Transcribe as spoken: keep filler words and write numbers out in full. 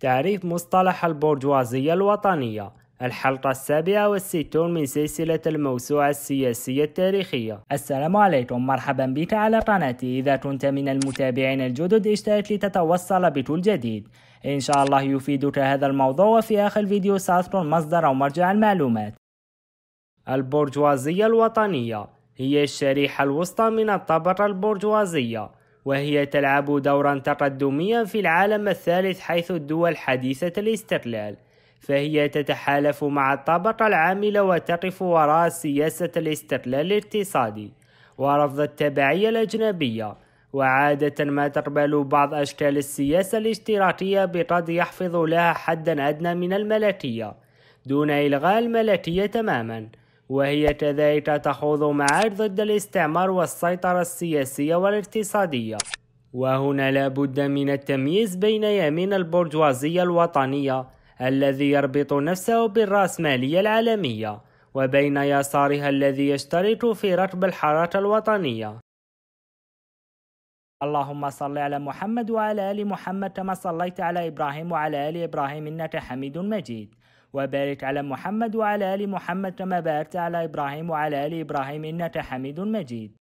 تعريف مصطلح البرجوازية الوطنية، الحلقة السابعة والستون من سلسلة الموسوعة السياسية التاريخية. السلام عليكم، مرحبا بك على قناتي. إذا كنت من المتابعين الجدد اشترك لتتوصل بكل جديد، إن شاء الله يفيدك هذا الموضوع. وفي آخر الفيديو سأذكر مصدر أو مرجع المعلومات. البرجوازية الوطنية هي الشريحة الوسطى من الطبقة البرجوازية، وهي تلعب دورا تقدميا في العالم الثالث، حيث الدول حديثة الاستقلال فهي تتحالف مع الطبقة العاملة وتقف وراء سياسة الاستقلال الاقتصادي ورفض التبعية الأجنبية، وعادة ما تقبل بعض أشكال السياسة الاشتراكية بقد يحفظ لها حدا أدنى من الملكية دون إلغاء الملكية تماما، وهي كذلك تخوض معارك ضد الاستعمار والسيطرة السياسية والاقتصادية. وهنا لا بد من التمييز بين يمين البرجوازية الوطنية الذي يربط نفسه بالرأسمالية العالمية، وبين يسارها الذي يشترك في ركب الحركة الوطنية. اللهم صل على محمد وعلى آل محمد كما صليت على إبراهيم وعلى آل إبراهيم إنك حميد مجيد، وبارك على محمد وعلى آل محمد كما باركت على إبراهيم وعلى آل إبراهيم إنك حميد مجيد.